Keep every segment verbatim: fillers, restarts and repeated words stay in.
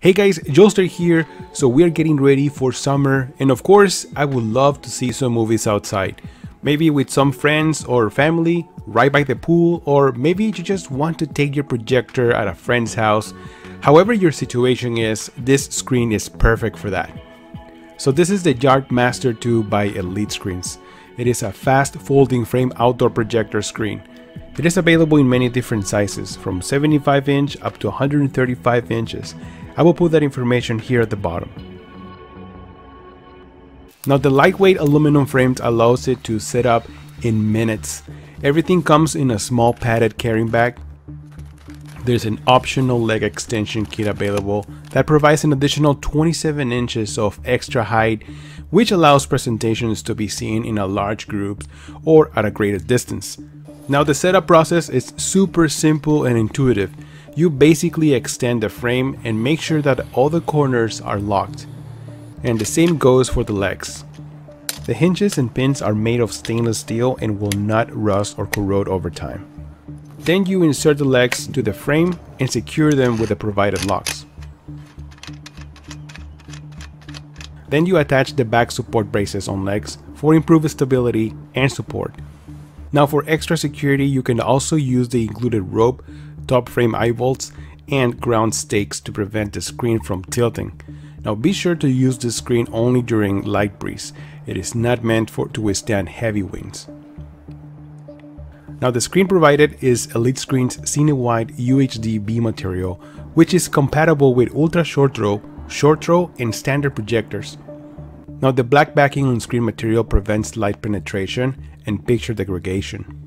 Hey guys, Joelster here. So we are getting ready for summer, and of course I would love to see some movies outside, maybe with some friends or family, right by the pool, or maybe you just want to take your projector at a friend's house. However your situation is, this screen is perfect for that. So this is the Yard Master two by Elite Screens. It is a fast folding frame outdoor projector screen. It is available in many different sizes, from seventy-five inch up to one hundred thirty-five inches. I will put that information here at the bottom. Now the lightweight aluminum frames allows it to set up in minutes. Everything comes in a small padded carrying bag. There's an optional leg extension kit available that provides an additional twenty-seven inches of extra height, which allows presentations to be seen in a large group or at a greater distance. Now the setup process is super simple and intuitive. You basically extend the frame and make sure that all the corners are locked. And the same goes for the legs. The hinges and pins are made of stainless steel and will not rust or corrode over time. Then you insert the legs to the frame and secure them with the provided locks. Then you attach the back support braces on legs for improved stability and support. Now for extra security, you can also use the included rope, top frame eye bolts, and ground stakes to prevent the screen from tilting. Now be sure to use this screen only during light breeze. It is not meant for to withstand heavy winds. Now the screen provided is Elite Screens Cinewide U H D B material, which is compatible with ultra short throw, short throw, and standard projectors. Now the black backing on screen material prevents light penetration and picture degradation.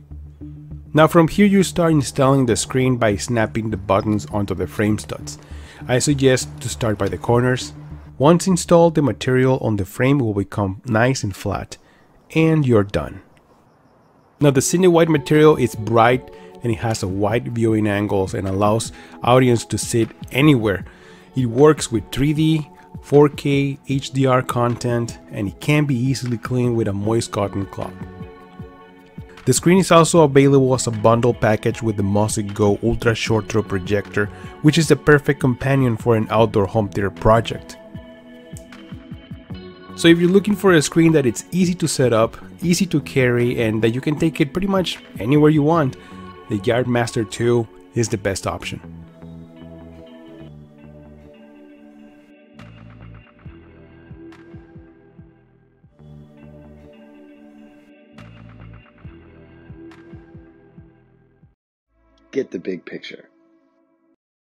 Now from here you start installing the screen by snapping the buttons onto the frame studs. I suggest to start by the corners. Once installed, the material on the frame will become nice and flat, and you're done. Now the CineWhite material is bright and it has a wide viewing angles and allows audience to sit anywhere. It works with three D, four K, H D R content, and it can be easily cleaned with a moist cotton cloth. The screen is also available as a bundle package with the MosicGO Ultra Short Throw Projector, which is the perfect companion for an outdoor home theater project. So if you're looking for a screen that it's easy to set up, easy to carry, and that you can take it pretty much anywhere you want, the Yard Master two is the best option. Get the big picture.